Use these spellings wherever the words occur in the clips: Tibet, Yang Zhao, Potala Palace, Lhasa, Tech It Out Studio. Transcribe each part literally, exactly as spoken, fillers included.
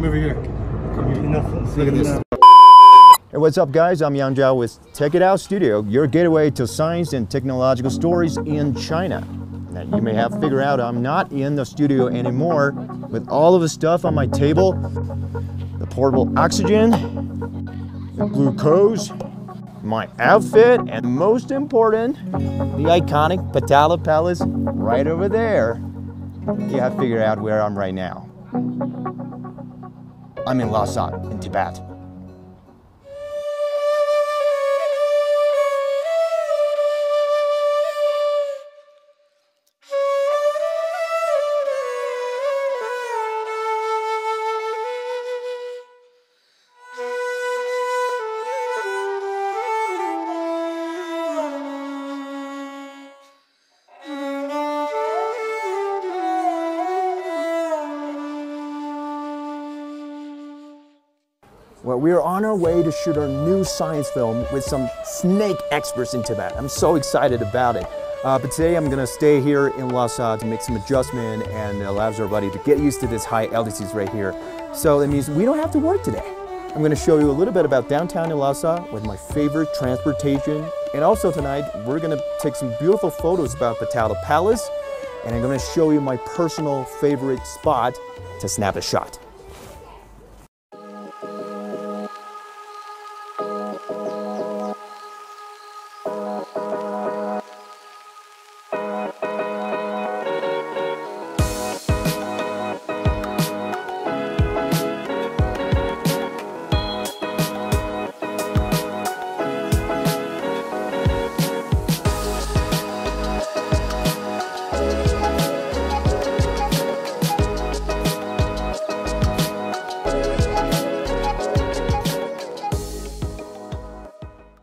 Come over here. Come here. Enough. Look at this. Hey, what's up, guys? I'm Yang Zhao with Tech It Out Studio, your gateway to science and technological stories in China. Now, you may have figured out I'm not in the studio anymore with all of the stuff on my table. The portable oxygen, the glucose, my outfit, and most important, the iconic Potala Palace right over there. You have figured out where I'm right now. I'm in Lhasa, in Tibet. Well, we are on our way to shoot our new science film with some snake experts in Tibet. I'm so excited about it. Uh, but today I'm going to stay here in Lhasa to make some adjustment and allows our body to get used to this high altitudes right here. So that means we don't have to work today. I'm going to show you a little bit about downtown in Lhasa with my favorite transportation. And also tonight, we're going to take some beautiful photos about Potala Palace. And I'm going to show you my personal favorite spot to snap a shot.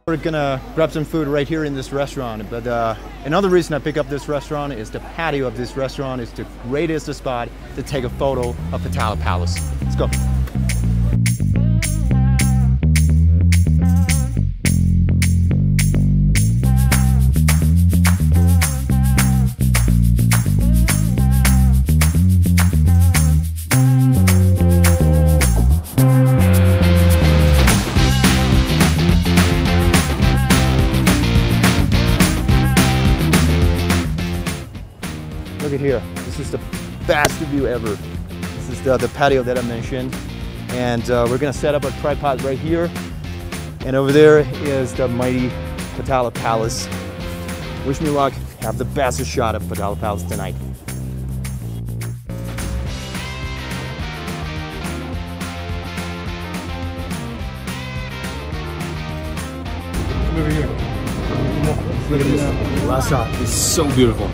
We're gonna grab some food right here in this restaurant, but uh, another reason I pick up this restaurant is the patio of this restaurant is the greatest spot to take a photo of Potala Palace. Let's go. Look at here, this is the best view ever. This is the, the patio that I mentioned. And uh, we're gonna set up a tripod right here. And over there is the mighty Potala Palace. Wish me luck, have the best shot of Potala Palace tonight. Come over here. Look at this, Lhasa is so beautiful.